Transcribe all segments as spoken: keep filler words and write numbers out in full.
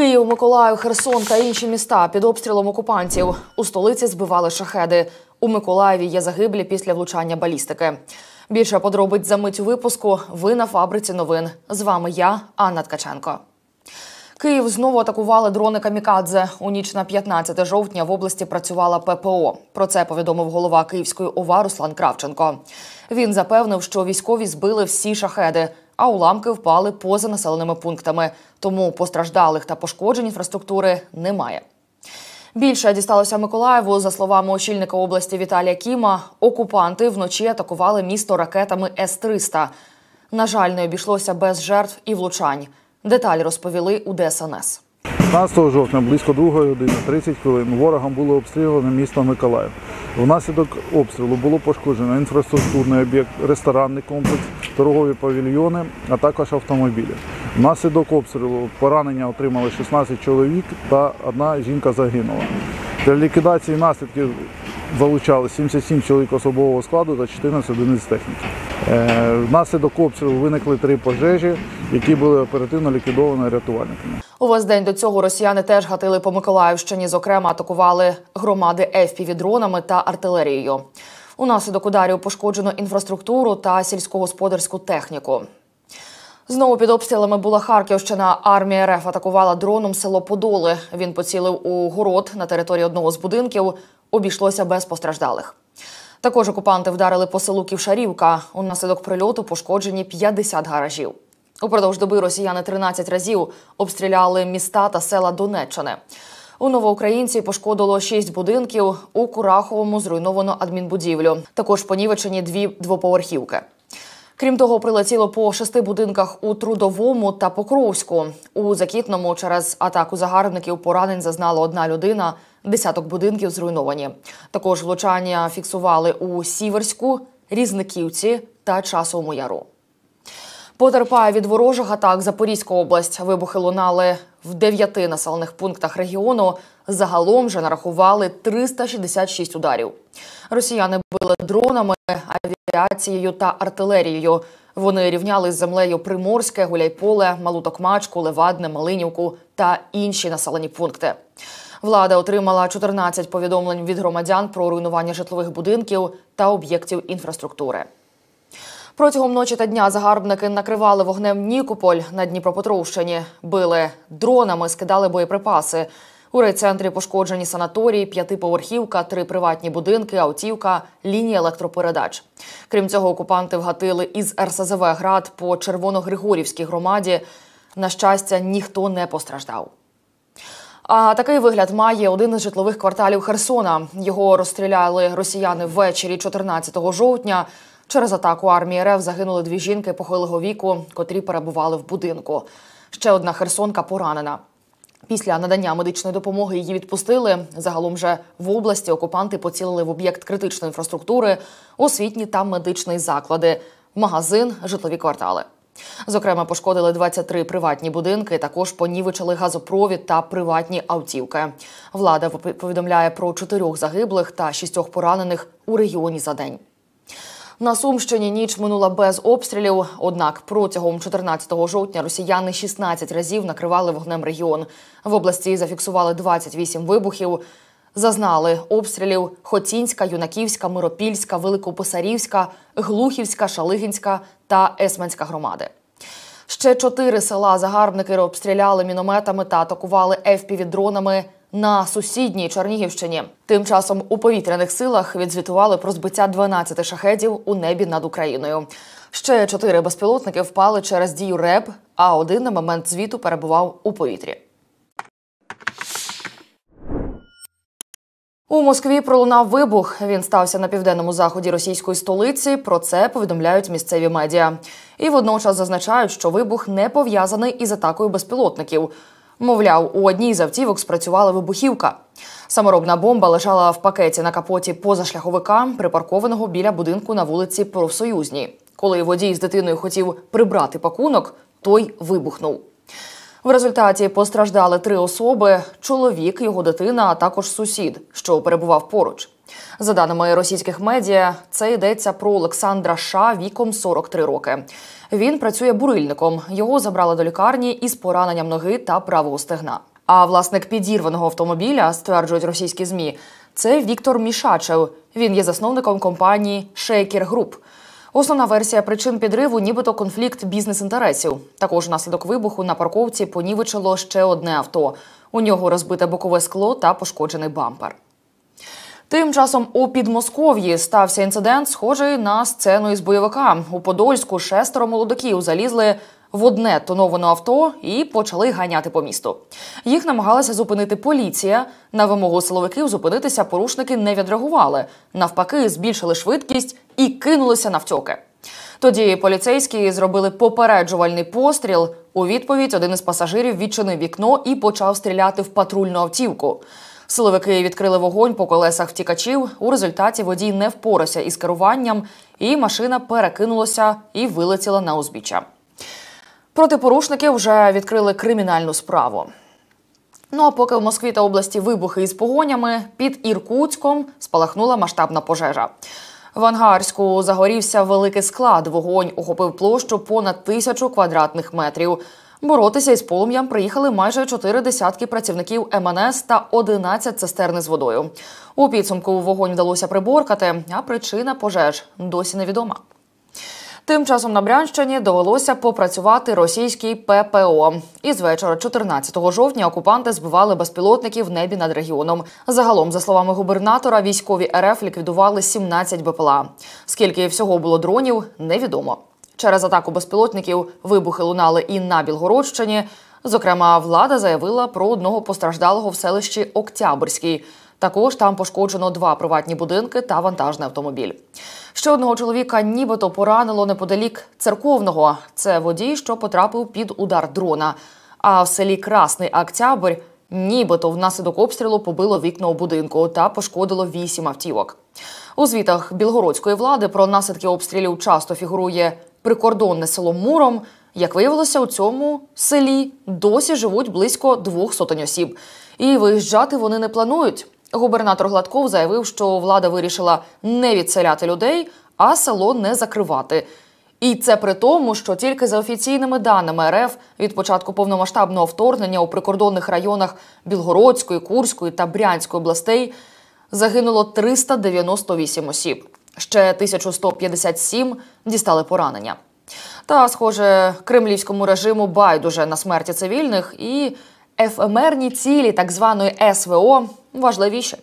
Київ, Миколаїв, Херсон та інші міста під обстрілом окупантів. У столиці збивали шахеди. У Миколаєві є загиблі після влучання балістики. Більше подробиць за мить у випуску. Ви на Фабриці новин. З вами я, Анна Ткаченко. Київ знову атакували дрони камікадзе. У ніч на п'ятнадцяте жовтня в області працювала ППО. Про це повідомив голова Київської ОВА Руслан Кравченко. Він запевнив, що військові збили всі шахеди, а уламки впали поза населеними пунктами. Тому постраждалих та пошкоджень інфраструктури немає. Більше дісталося Миколаєву. За словами очільника області Віталія Кіма, окупанти вночі атакували місто ракетами С триста. На жаль, не обійшлося без жертв і влучань. Деталі розповіли у ДСНС. п'ятнадцятого жовтня близько другої години тридцять хвилин ворогом було обстріляно місто Миколаїв. Внаслідок обстрілу було пошкоджено інфраструктурний об'єкт, ресторанний комплекс, торгові павільйони, а також автомобілі. Внаслідок обстрілу поранення отримали шістнадцять чоловік та одна жінка загинула. Для ліквідації наслідків залучали сімдесят сім чоловік особового складу та чотирнадцять одиниць техніки. Внаслідок обстрілу виникли три пожежі, які були оперативно ліквідовані рятувальниками. Увесь день до цього росіяни теж гатили по Миколаївщині, зокрема атакували громади еф пі ві-дронами та артилерією. Унаслідок ударів пошкоджено інфраструктуру та сільськогосподарську техніку. Знову під обстрілами була Харківщина. Армія РФ атакувала дроном село Подоли. Він поцілив у город на території одного з будинків. Обійшлося без постраждалих. Також окупанти вдарили по селу Ківшарівка. Унаслідок прильоту пошкоджені п'ятдесят гаражів. Упродовж доби росіяни тринадцять разів обстріляли міста та села Донеччини. У Новоукраїнці пошкодило шість будинків, у Кураховому зруйновано адмінбудівлю. Також понівечені дві двоповерхівки. Крім того, прилетіло по шести будинках у Трудовому та Покровську. У Закітному через атаку загарбників поранень зазнала одна людина, десяток будинків зруйновані. Також влучання фіксували у Сіверську, Різниківці та Часовому Яру. Потерпає від ворожих атак Запорізька область. Вибухи лунали в дев'яти населених пунктах регіону. Загалом вже нарахували триста шістдесят шість ударів. Росіяни били дронами, авіацією та артилерією. Вони рівняли з землею Приморське, Гуляйполе, Малу Токмачку, Левадне, Малинівку та інші населені пункти. Влада отримала чотирнадцять повідомлень від громадян про руйнування житлових будинків та об'єктів інфраструктури. Протягом ночі та дня загарбники накривали вогнем Нікополь на Дніпропетровщині. Били дронами, скидали боєприпаси. У райцентрі пошкоджені санаторії, п'ятиповерхівка, три приватні будинки, автівка, лінія електропередач. Крім цього, окупанти вгатили із РСЗВ «Град» по Червоногригорівській громаді. На щастя, ніхто не постраждав. А такий вигляд має один із житлових кварталів Херсона. Його розстріляли росіяни ввечері чотирнадцятого жовтня. Через атаку армії РФ загинули дві жінки похилого віку, котрі перебували в будинку. Ще одна херсонка поранена. Після надання медичної допомоги її відпустили. Загалом же в області окупанти поцілили в об'єкт критичної інфраструктури, освітні та медичні заклади, магазин, житлові квартали. Зокрема, пошкодили двадцять три приватні будинки, також понівечили газопровід та приватні автівки. Влада повідомляє про чотирьох загиблих та шістьох поранених у регіоні за день. На Сумщині ніч минула без обстрілів, однак протягом чотирнадцятого жовтня росіяни шістнадцять разів накривали вогнем регіон. В області зафіксували двадцять вісім вибухів, зазнали обстрілів Хотінська, Юнаківська, Миропільська, Великописарівська, Глухівська, Шалигинська та Есменська громади. Ще чотири села загарбники обстріляли мінометами та атакували еф пі ві-дронами на сусідній Чернігівщині. Тим часом у повітряних силах відзвітували про збиття дванадцяти шахедів у небі над Україною. Ще чотири безпілотники впали через дію РЕБ, а один на момент звіту перебував у повітрі. У Москві пролунав вибух. Він стався на південному заході російської столиці. Про це повідомляють місцеві медіа. І водночас зазначають, що вибух не пов'язаний із атакою безпілотників. Мовляв, у одній з автівок спрацювала вибухівка. Саморобна бомба лежала в пакеті на капоті позашляховика, припаркованого біля будинку на вулиці Профсоюзній. Коли водій з дитиною хотів прибрати пакунок, той вибухнув. В результаті постраждали три особи – чоловік, його дитина, а також сусід, що перебував поруч. За даними російських медіа, це йдеться про Олександра Ша віком сорок три роки. Він працює бурильником. Його забрали до лікарні із пораненням ноги та правого стегна. А власник підірваного автомобіля, стверджують російські ЗМІ, це Віктор Мішачев. Він є засновником компанії «Шекер Груп». Основна версія причин підриву – нібито конфлікт бізнес-інтересів. Також внаслідок вибуху на парковці понівечило ще одне авто. У нього розбите бокове скло та пошкоджений бампер. Тим часом у Підмосков'ї стався інцидент, схожий на сцену із бойовика. У Подольську шестеро молодиків залізли в одне тоноване авто і почали ганяти по місту. Їх намагалася зупинити поліція. На вимогу силовиків зупинитися порушники не відреагували. Навпаки, збільшили швидкість і кинулися навтьоки. Тоді поліцейські зробили попереджувальний постріл. У відповідь один із пасажирів відчинив вікно і почав стріляти в патрульну автівку. Силовики відкрили вогонь по колесах втікачів. У результаті водій не впорався із керуванням, і машина перекинулася і вилетіла на узбіччя. Проти порушників вже відкрили кримінальну справу. Ну а поки в Москві та області вибухи із погонями, під Іркутськом спалахнула масштабна пожежа. В Ангарську загорівся великий склад. Вогонь охопив площу понад тисячу квадратних метрів. Боротися із полум'ям приїхали майже чотири десятки працівників ем ен ес та одинадцять цистерн з водою. У підсумку вогонь вдалося приборкати, а причина пожеж досі невідома. Тим часом на Брянщині довелося попрацювати російській пе пе о. Із вечора чотирнадцятого жовтня окупанти збивали безпілотники в небі над регіоном. Загалом, за словами губернатора, військові РФ ліквідували сімнадцять БПЛА. Скільки всього було дронів, невідомо. Через атаку безпілотників вибухи лунали і на Білгородщині. Зокрема, влада заявила про одного постраждалого в селищі Октябрьській. Також там пошкоджено два приватні будинки та вантажний автомобіль. Ще одного чоловіка нібито поранило неподалік Церковного. Це водій, що потрапив під удар дрона. А в селі Красний Октябрь нібито внаслідок обстрілу побило вікна у будинку та пошкодило вісім автівок. У звітах білгородської влади про наслідки обстрілів часто фігурує прикордонне село Муром. Як виявилося, у цьому селі досі живуть близько двох сотень осіб. І виїжджати вони не планують. Губернатор Гладков заявив, що влада вирішила не відселяти людей, а село не закривати. І це при тому, що тільки за офіційними даними РФ від початку повномасштабного вторгнення у прикордонних районах Білгородської, Курської та Брянської областей загинуло триста дев'яносто вісім осіб. Ще тисяча сто п'ятдесят сім дістали поранення. Та, схоже, кремлівському режиму байдуже на смерті цивільних і ефемерні цілі так званої ес ве о важливіші.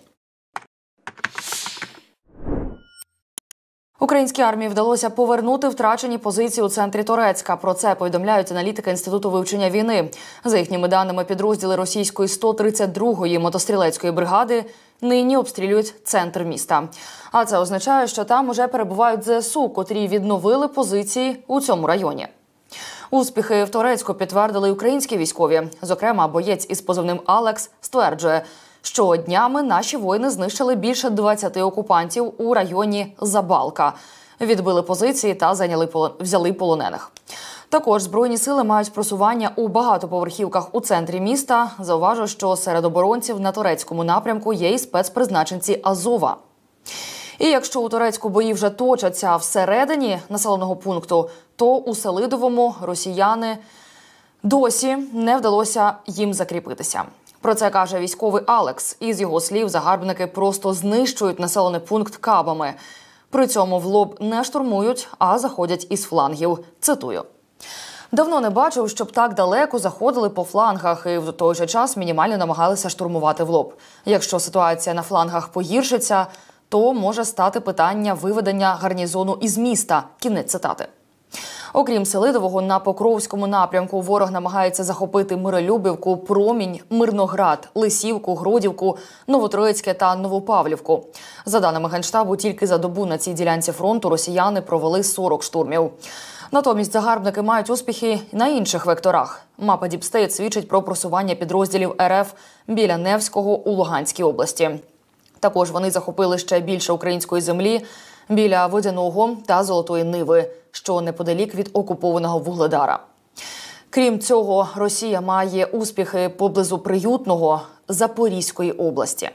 Українській армії вдалося повернути втрачені позиції у центрі Торецька. Про це повідомляють аналітики Інституту вивчення війни. За їхніми даними, підрозділи російської сто тридцять другої мотострілецької бригади нині обстрілюють центр міста. А це означає, що там уже перебувають зе ес у, котрі відновили позиції у цьому районі. Успіхи в Торецьку підтвердили українські військові. Зокрема, боєць із позивним «Алекс» стверджує, що днями наші воїни знищили більше двадцяти окупантів у районі Забалка. Відбили позиції та зайняли, взяли полонених. Також Збройні сили мають просування у багатоповерхівках у центрі міста. Зауважу, що серед оборонців на Торецькому напрямку є і спецпризначенці Азова. І якщо у Торецьку бої вже точаться всередині населеного пункту, то у Селидовому росіяни досі не вдалося їм закріпитися. Про це каже військовий Алекс. Із його слів, загарбники просто знищують населений пункт кабами. При цьому в лоб не штурмують, а заходять із флангів. Цитую. Давно не бачив, щоб так далеко заходили по флангах і в той же час мінімально намагалися штурмувати в лоб. Якщо ситуація на флангах погіршиться, то може стати питання виведення гарнізону із міста. Кінець цитати. Окрім Селидового, на Покровському напрямку ворог намагається захопити Миролюбівку, Промінь, Мирноград, Лисівку, Гродівку, Новотроїцьке та Новопавлівку. За даними Генштабу, тільки за добу на цій ділянці фронту росіяни провели сорок штурмів. Натомість загарбники мають успіхи на інших векторах. Мапа Діпстейт свідчить про просування підрозділів РФ біля Невського у Луганській області. Також вони захопили ще більше української землі біля Водяного та Золотої Ниви, що неподалік від окупованого Вугледара. Крім цього, Росія має успіхи поблизу Приютного Запорізької області.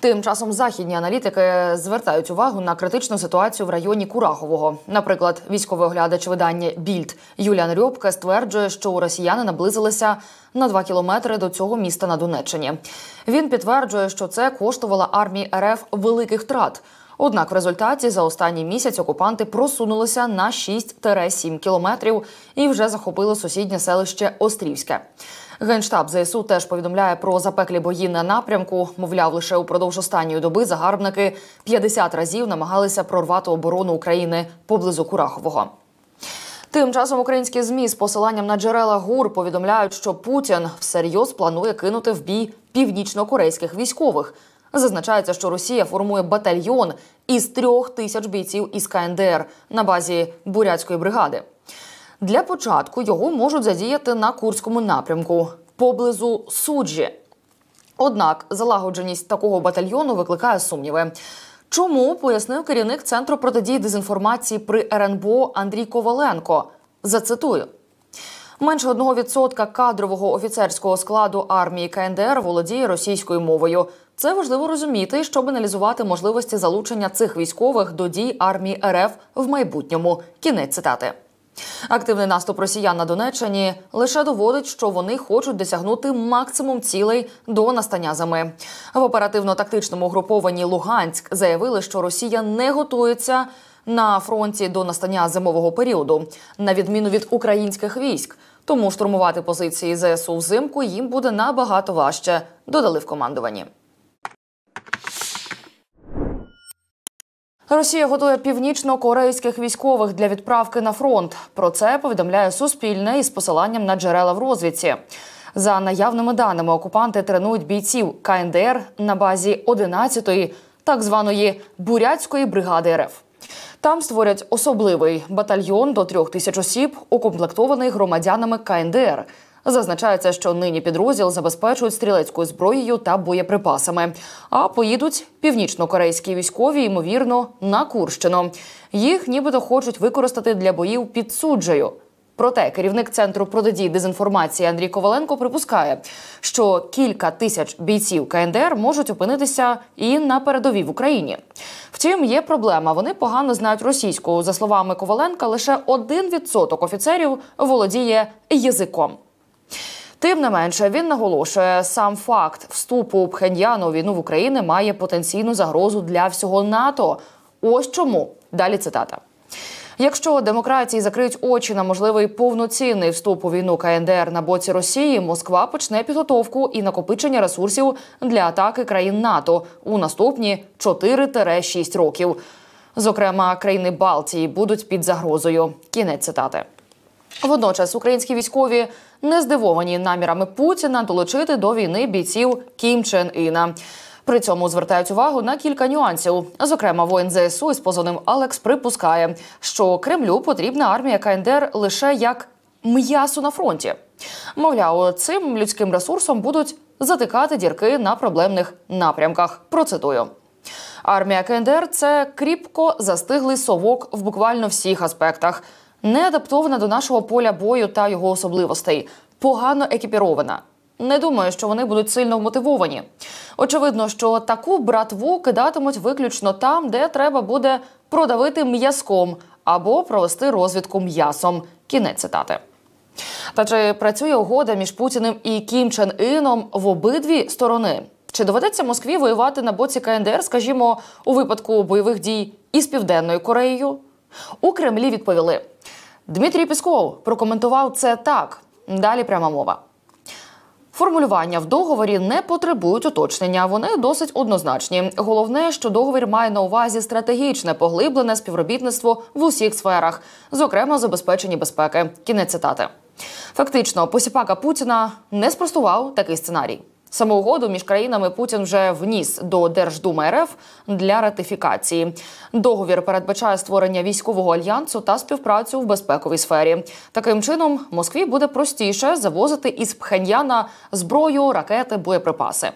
Тим часом західні аналітики звертають увагу на критичну ситуацію в районі Курахового. Наприклад, військовий оглядач видання «Більд» Юліан Рьобке стверджує, що росіяни наблизилися на два кілометри до цього міста на Донеччині. Він підтверджує, що це коштувало армії РФ великих втрат. Однак в результаті за останній місяць окупанти просунулися на шість-сім кілометрів і вже захопили сусіднє селище Острівське. Генштаб ЗСУ теж повідомляє про запеклі бої на напрямку. Мовляв, лише упродовж останньої доби загарбники п'ятдесят разів намагалися прорвати оборону України поблизу Курахового. Тим часом українські ЗМІ з посиланням на джерела ГУР повідомляють, що Путін всерйоз планує кинути в бій північно-корейських військових. Зазначається, що Росія формує батальйон із трьох тисяч бійців із КНДР на базі Бурятської бригади. Для початку його можуть задіяти на Курському напрямку, поблизу Суджі. Однак залагодженість такого батальйону викликає сумніви. Чому, пояснив керівник Центру протидії дезінформації при РНБО Андрій Коваленко. Зацитую. Менше одного відсотка кадрового офіцерського складу армії КНДР володіє російською мовою. Це важливо розуміти, щоб аналізувати можливості залучення цих військових до дій армії РФ в майбутньому. Кінець цитати. Активний наступ росіян на Донеччині лише доводить, що вони хочуть досягнути максимум цілей до настання зими. В оперативно-тактичному угрупованні «Луганськ» заявили, що Росія не готується на фронті до настання зимового періоду, на відміну від українських військ. Тому штурмувати позиції ЗСУ взимку їм буде набагато важче, додали в командуванні. Росія готує північно-корейських військових для відправки на фронт. Про це повідомляє Суспільне із посиланням на джерела в розвідці. За наявними даними, окупанти тренують бійців КНДР на базі одинадцятої так званої Бурятської бригади РФ. Там створять особливий батальйон до трьох тисяч осіб, укомплектований громадянами КНДР. Зазначається, що нині підрозділ забезпечують стрілецькою зброєю та боєприпасами. А поїдуть північно-корейські військові, ймовірно, на Курщину. Їх нібито хочуть використати для боїв під Суджею. Проте керівник Центру протидії дезінформації Андрій Коваленко припускає, що кілька тисяч бійців КНДР можуть опинитися і на передовій в Україні. Втім, є проблема. Вони погано знають російську. За словами Коваленка, лише один відсоток офіцерів володіє язиком. Тим не менше, він наголошує, сам факт вступу Пхеньяну у війну в Україні має потенційну загрозу для всього НАТО. Ось чому. Далі цитата. Якщо демократії закриють очі на можливий повноцінний вступ у війну КНДР на боці Росії, Москва почне підготовку і накопичення ресурсів для атаки країн НАТО у наступні чотири-шість років. Зокрема, країни Балтії будуть під загрозою. Кінець цитати. Водночас українські військові не здивовані намірами Путіна долучити до війни бійців Кім Чен Іна. При цьому звертають увагу на кілька нюансів. Зокрема, воїн ЗСУ із позивним «Алекс» припускає, що Кремлю потрібна армія КНДР лише як м'ясо на фронті. Мовляв, цим людським ресурсом будуть затикати дірки на проблемних напрямках. Процитую. Армія КНДР – це кріпко застиглий совок в буквально всіх аспектах. Не адаптована до нашого поля бою та його особливостей. Погано екіпірована. Не думаю, що вони будуть сильно вмотивовані. Очевидно, що таку братву кидатимуть виключно там, де треба буде продавити м'язком або провести розвідку м'ясом. Кінець цитати. Та чи працює угода між Путіним і Кім Чен Іном в обидві сторони? Чи доведеться Москві воювати на боці КНДР, скажімо, у випадку бойових дій із Південною Кореєю? У Кремлі відповіли. Дмитрій Пєсков прокоментував це так. Далі пряма мова. Формулювання в договорі не потребують уточнення, вони досить однозначні. Головне, що договір має на увазі стратегічне, поглиблене співробітництво в усіх сферах, зокрема забезпечення безпеки. Кінець цитати. Фактично, посіпака Путіна не спростував такий сценарій. Саму угоду між країнами Путін вже вніс до Держдуми РФ для ратифікації. Договір передбачає створення військового альянсу та співпрацю в безпековій сфері. Таким чином, Москві буде простіше завозити із Пхеньяна зброю, ракети, боєприпаси.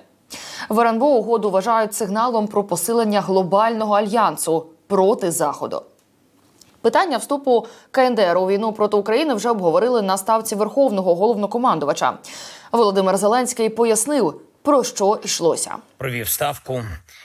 В РНБО угоду вважають сигналом про посилення глобального альянсу проти Заходу. Питання вступу КНДР у війну проти України вже обговорили на ставці Верховного головнокомандувача. Володимир Зеленський пояснив, про що йшлося. Провів ставку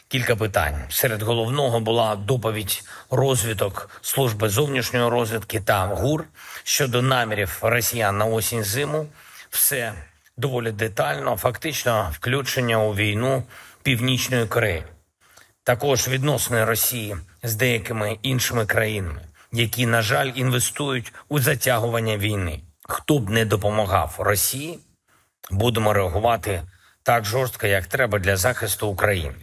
кілька питань. Серед головного була доповідь розвиток служби зовнішньої розвідки та ГУР щодо намірів росіян на осінь-зиму. Все доволі детально, фактично включення у війну Північної Кореї. Також відносини Росії з деякими іншими країнами, які, на жаль, інвестують у затягування війни. Хто б не допомагав Росії, будемо реагувати так жорстко, як треба для захисту України.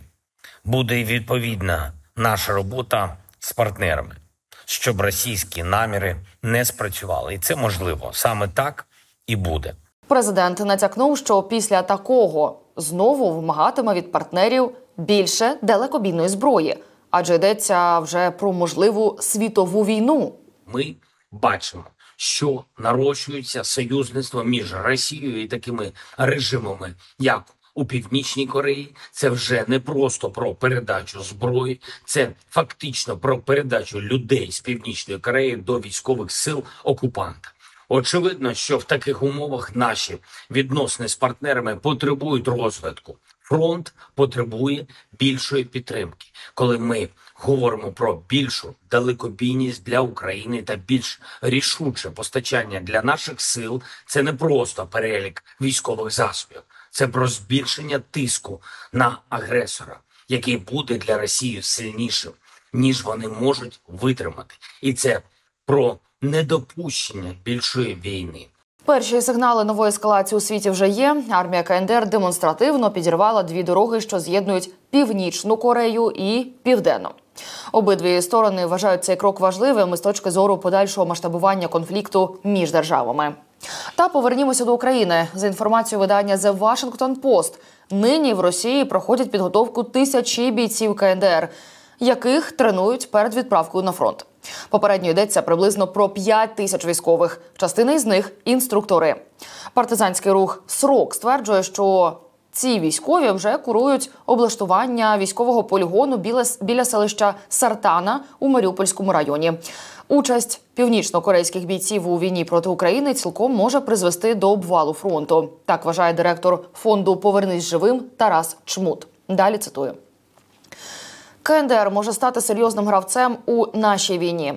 Буде і відповідна наша робота з партнерами, щоб російські наміри не спрацювали. І це можливо. Саме так і буде. Президент натякнув, що після такого знову вимагатиме від партнерів більше далекобійної зброї. Адже йдеться вже про можливу світову війну. Ми бачимо, що нарощується союзництво між Росією і такими режимами, як у Північній Кореї. Це вже не просто про передачу зброї, це фактично про передачу людей з Північної Кореї до військових сил окупанта. Очевидно, що в таких умовах наші відносини з партнерами потребують розвитку. Фронт потребує більшої підтримки. Коли ми говоримо про більшу далекобійність для України та більш рішуче постачання для наших сил, це не просто перелік військових засобів. Це про збільшення тиску на агресора, який буде для Росії сильнішим, ніж вони можуть витримати. І це про недопущення більшої війни. Перші сигнали нової ескалації у світі вже є. Армія КНДР демонстративно підірвала дві дороги, що з'єднують Північну Корею і Південну. Обидві сторони вважають цей крок важливим із точки зору подальшого масштабування конфлікту між державами. Та повернімося до України. За інформацією видання The Washington Post, нині в Росії проходять підготовку тисячі бійців КНДР, яких тренують перед відправкою на фронт. Попередньо йдеться приблизно про п'ять тисяч військових, частина із них – інструктори. Партизанський рух «Срок» стверджує, що ці військові вже курують облаштування військового полігону біля, біля селища Сартана у Маріупольському районі. Участь північно-корейських бійців у війні проти України цілком може призвести до обвалу фронту. Так вважає директор фонду «Повернись живим» Тарас Чмут. Далі цитую. КНДР може стати серйозним гравцем у нашій війні.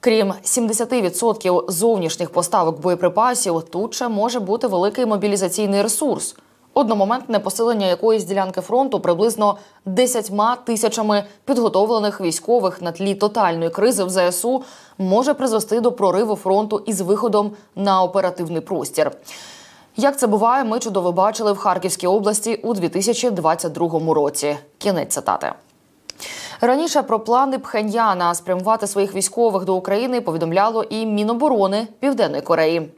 Крім сімдесяти відсотків зовнішніх поставок боєприпасів, тут ще може бути великий мобілізаційний ресурс. Одномоментне посилення якоїсь ділянки фронту приблизно десятьма тисячами підготовлених військових на тлі тотальної кризи в ЗСУ може призвести до прориву фронту із виходом на оперативний простір. Як це буває, ми чудово бачили в Харківській області у дві тисячі двадцять другому році. Кінець цитати. Раніше про плани Пхеньяна спрямувати своїх військових до України повідомляло і Міноборони Південної Кореї.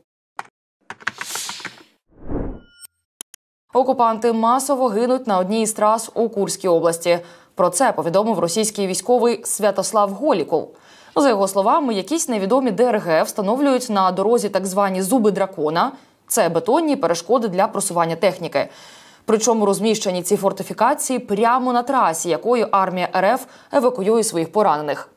Окупанти масово гинуть на одній із трас у Курській області. Про це повідомив російський військовий Святослав Голіков. За його словами, якісь невідомі ДРГ встановлюють на дорозі так звані «зуби дракона». Це бетонні перешкоди для просування техніки. Причому розміщені ці фортифікації прямо на трасі, якою армія РФ евакуює своїх поранених.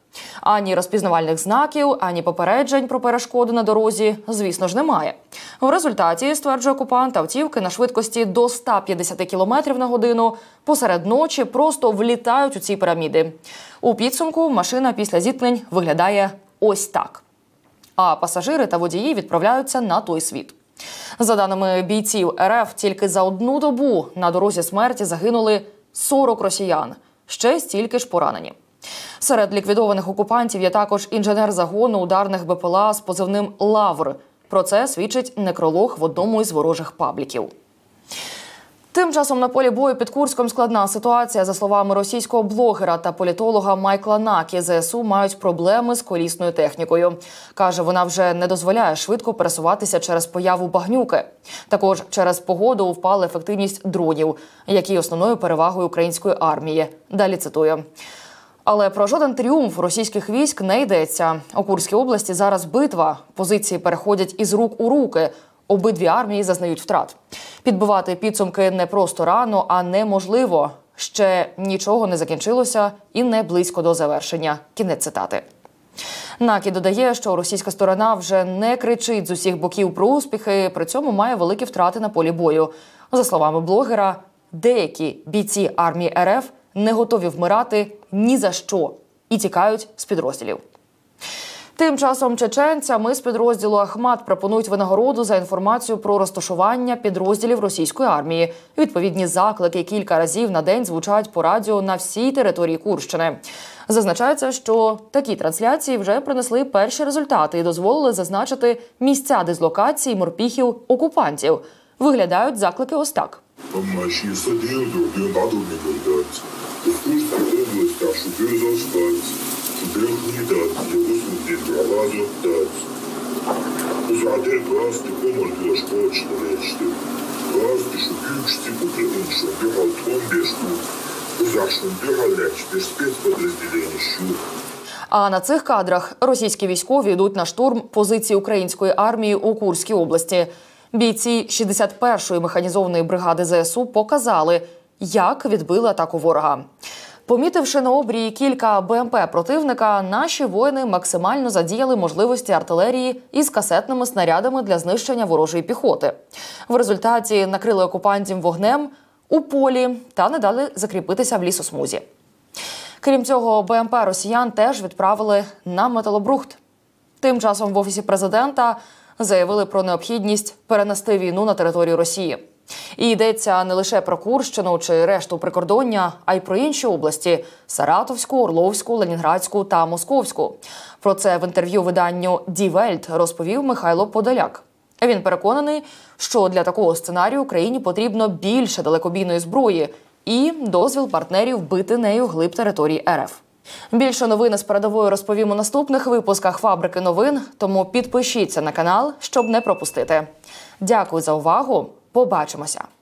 Ані розпізнавальних знаків, ані попереджень про перешкоди на дорозі, звісно ж, немає. В результаті, стверджує окупант, автівки на швидкості до ста п'ятдесяти кілометрів на годину посеред ночі просто влітають у ці піраміди. У підсумку машина після зіткнень виглядає ось так. А пасажири та водії відправляються на той світ. За даними бійців РФ, тільки за одну добу на дорозі смерті загинули сорок росіян, ще стільки ж поранені. Серед ліквідованих окупантів є також інженер загону ударних БПЛА з позивним «Лавр». Про це свідчить некролог в одному із ворожих пабліків. Тим часом на полі бою під Курськом складна ситуація. За словами російського блогера та політолога Майкла Накі, ЗСУ мають проблеми з колісною технікою. Каже, вона вже не дозволяє швидко пересуватися через появу багнюки. Також через погоду впала ефективність дронів, які є основною перевагою української армії. Далі цитую. Але про жоден тріумф російських військ не йдеться. У Курській області зараз битва. Позиції переходять із рук у руки. Обидві армії зазнають втрат. Підбивати підсумки не просто рано, а неможливо. Ще нічого не закінчилося і не близько до завершення. Кінець цитати. Накі додає, що російська сторона вже не кричить з усіх боків про успіхи, при цьому має великі втрати на полі бою. За словами блогера, Деякі бійці армії РФ не готові вмирати ні за що і тікають з підрозділів. Тим часом чеченцям із підрозділу «Ахмат» пропонують винагороду за інформацію про розташування підрозділів російської армії. Відповідні заклики кілька разів на день звучать по радіо на всій території Курщини. Зазначається, що такі трансляції вже принесли перші результати і дозволили зазначити місця дислокації морпіхів-окупантів. Виглядають заклики ось так. А на цих кадрах російські військові йдуть на штурм позицій української армії у Курській області. Бійці шістдесят першої механізованої бригади ЗСУ показали, як відбили атаку ворога. Помітивши на обрії кілька БМП противника, наші воїни максимально задіяли можливості артилерії із касетними снарядами для знищення ворожої піхоти. В результаті накрили окупантів вогнем у полі та не дали закріпитися в лісосмузі. Крім цього, БМП росіян теж відправили на металобрухт. Тим часом в Офісі Президента заявили про необхідність перенести війну на територію Росії. І йдеться не лише про Курщину чи решту прикордоння, а й про інші області – Саратовську, Орловську, Ленінградську та Московську. Про це в інтерв'ю виданню «Die Welt» розповів Михайло Подоляк. Він переконаний, що для такого сценарію Україні потрібно більше далекобійної зброї і дозвіл партнерів бити нею глиб території РФ. Більше новин з передової розповім у наступних випусках «Фабрики новин», тому підпишіться на канал, щоб не пропустити. Дякую за увагу! Побачимося!